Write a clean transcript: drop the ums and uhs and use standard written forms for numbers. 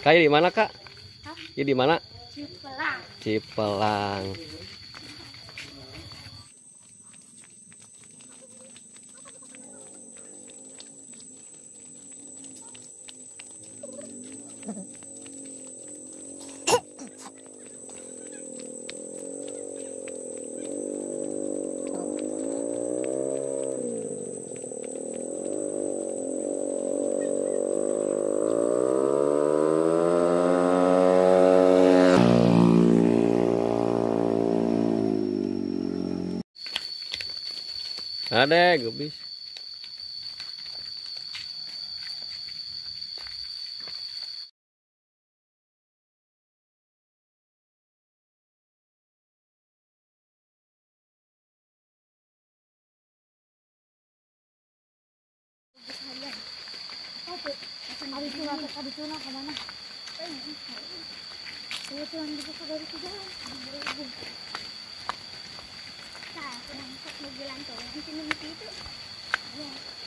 Kak, di mana, Kak? Hah? Ya di mana? Cipelang. Cipelang. Ada gobis. Nah, aku nampak mobil lantai. Di sini itu. Ya.